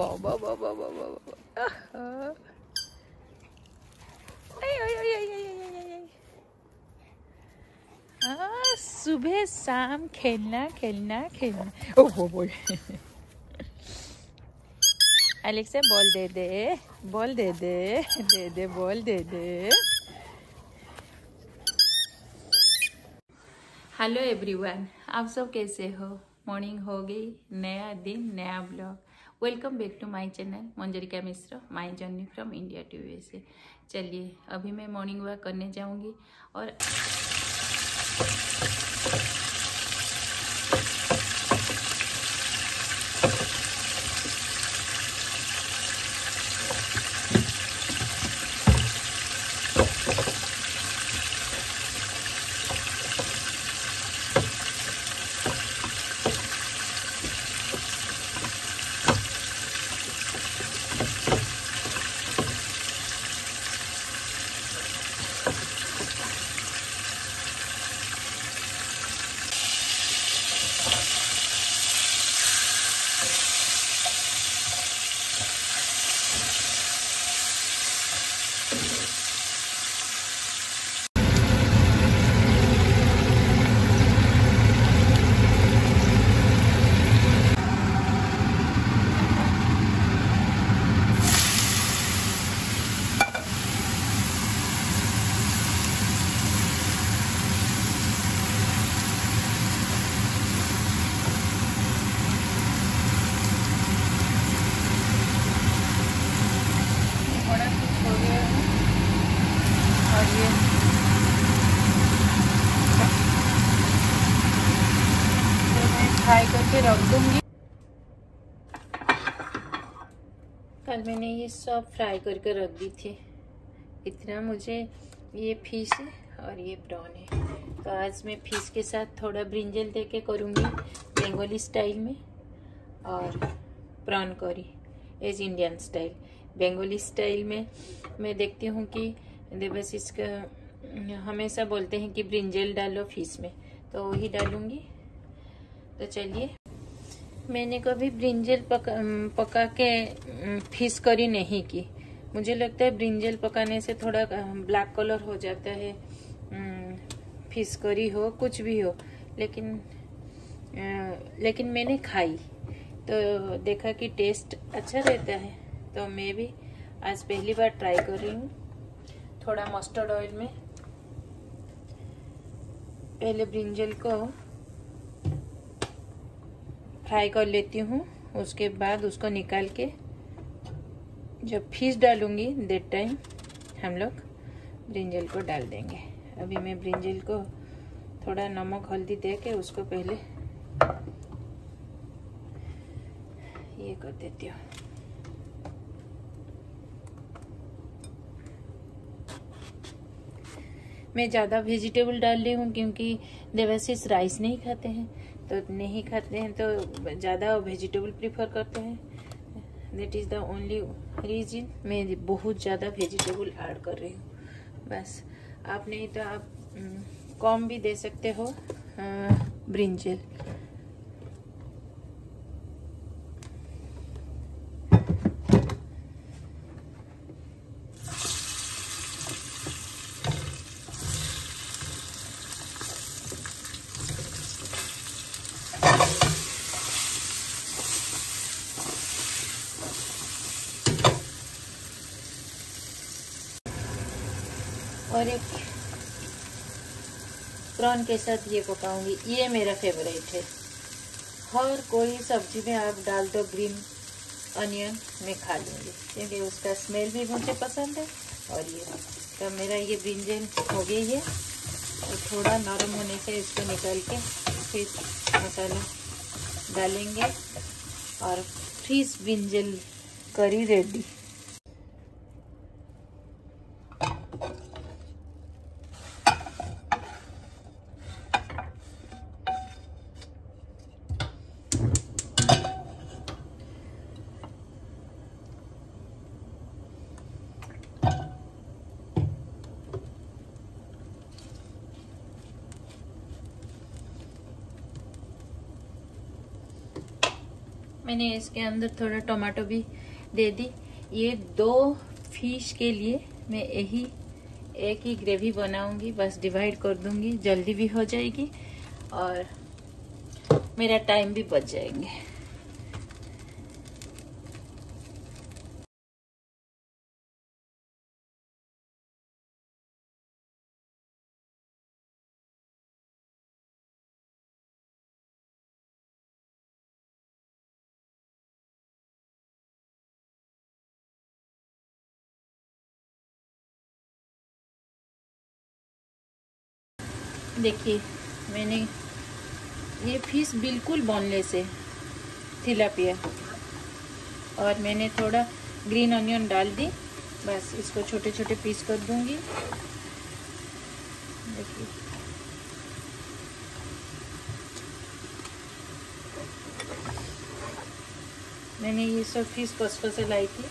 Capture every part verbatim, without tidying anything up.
wow, wow, wow, wow, wow, wow, wow. Uh-huh. ay, ay, ay, ay, ay, ay, ay. हाँ, सुबह शाम खेलना खेलना खेलना। ओह हो बोल एलेक्सा, बॉल दे दे, बॉल दे दे, दे दे बॉल दे दे। हेलो एवरीवन, आप सब कैसे हो? मॉर्निंग हो गई, नया दिन नया blog. Welcome back to my channel Manjarika Mishra, my journey from India to USA. चलिए अभी मैं मॉर्निंग वॉक करने जाऊंगी और करके रख दूंगी। कल मैंने ये सब फ्राई करके रख दी थी। इतना मुझे ये फिश है और ये प्रॉन है, तो आज मैं फिश के साथ थोड़ा ब्रिंजल दे के करूँगी बंगाली स्टाइल में, और prawn curry as Indian style. Bengali style में मैं देखती हूँ कि देवाशीष हमेशा बोलते हैं कि ब्रिंजल डालो फिश में, तो वही डालूँगी। तो चलिए, मैंने कभी ब्रिंजल पका पका के फिश करी नहीं की। मुझे लगता है ब्रिंजल पकाने से थोड़ा ब्लैक कलर हो जाता है, फिश करी हो कुछ भी हो। लेकिन आ, लेकिन मैंने खाई तो देखा कि टेस्ट अच्छा रहता है, तो मैं भी आज पहली बार ट्राई कर रही हूँ। थोड़ा मस्टर्ड ऑयल में पहले ब्रिंजल को फ्राई कर लेती हूँ, उसके बाद उसको निकाल के जब फिश डालूंगी दैट टाइम हम लोग ब्रिंजल को डाल देंगे। अभी मैं ब्रिंजल को थोड़ा नमक हल्दी दे के उसको पहले ये कर देती हूँ। मैं ज़्यादा वेजिटेबल डाल रही हूँ क्योंकि देवाशीष राइस नहीं खाते हैं, तो नहीं खाते हैं तो ज़्यादा वेजिटेबल प्रीफर करते हैं। That is the only reason मैं बहुत ज़्यादा वेजिटेबल ऐड कर रही हूँ। बस आप नहीं तो आप कम भी दे सकते हो ब्रिंजल। और एक प्रॉन के साथ ये पकाऊंगी, ये मेरा फेवरेट है। हर कोई सब्जी में आप डाल दो ग्रीन अनियन, मैं खा लूँगी क्योंकि उसका स्मेल भी मुझे पसंद है। और ये तो मेरा ये ब्रिंजल हो गई है, और थोड़ा नरम होने से इसको निकाल के फिर मसाला डालेंगे और फ्रीज ब्रिंजल करी रेडी। मैंने इसके अंदर थोड़ा टमाटो भी दे दी। ये दो फिश के लिए मैं यही एक ही ग्रेवी बनाऊंगी, बस डिवाइड कर दूंगी, जल्दी भी हो जाएगी और मेरा टाइम भी बच जाएंगे। देखिए मैंने ये फिश बिल्कुल बोनलेस है, तिलापिया, और मैंने थोड़ा ग्रीन अनियन डाल दी। बस इसको छोटे छोटे पीस कर दूंगी। देखिए मैंने ये सब फिश कस्टोर से लाई थी।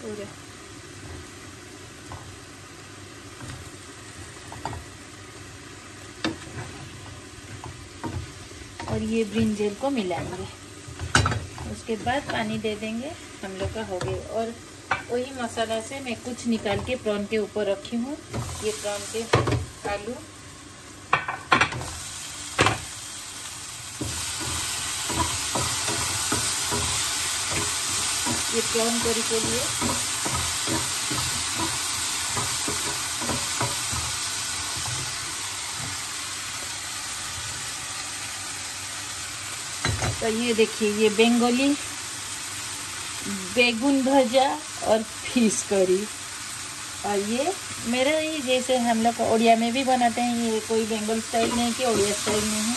पूरे और ये ब्रिंजल को मिलाएंगे, उसके बाद पानी दे देंगे। हम लोग का हो गया। और वही मसाला से मैं कुछ निकाल के प्रॉन के ऊपर रखी हूँ। ये प्रॉन के आलू, ये प्रॉन करी के लिए, तो ये देखिए ये बेंगोली बेगुन भजा और फिश करी। और ये मेरा ही जैसे हम लोग ओडिया में भी बनाते हैं, ये कोई बेंगल स्टाइल नहीं कि ओडिया स्टाइल नहीं है,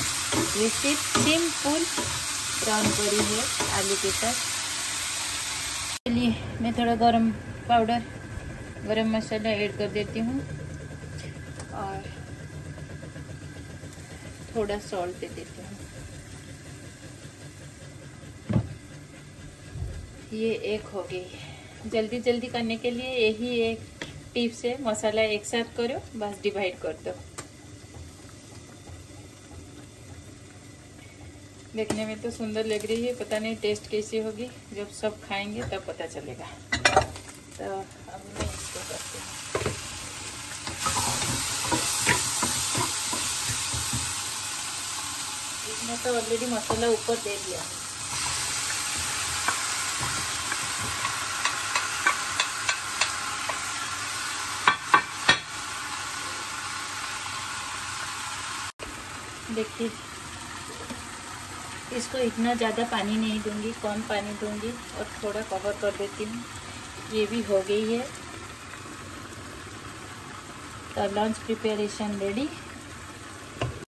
ये सिर्फ सिंपल ब्राउन करी है आलू के साथ। चलिए मैं थोड़ा गरम पाउडर गरम मसाला ऐड कर देती हूँ और थोड़ा सॉल्ट दे देती हूँ। ये एक हो गई। जल्दी जल्दी करने के लिए यही एक टिप्स है, मसाला एक साथ करो, बस डिवाइड कर दो। देखने में तो सुंदर लग रही है, पता नहीं टेस्ट कैसी होगी, जब सब खाएंगे तब पता चलेगा। तो अब मैं इसको करती हूँ। इसमें तो ऑलरेडी मसाला ऊपर दे दिया। देखिए इसको इतना ज़्यादा पानी नहीं दूंगी, कम पानी दूंगी और थोड़ा कवर कर देती हूँ। ये भी हो गई है, तो लंच प्रिपरेशन रेडी।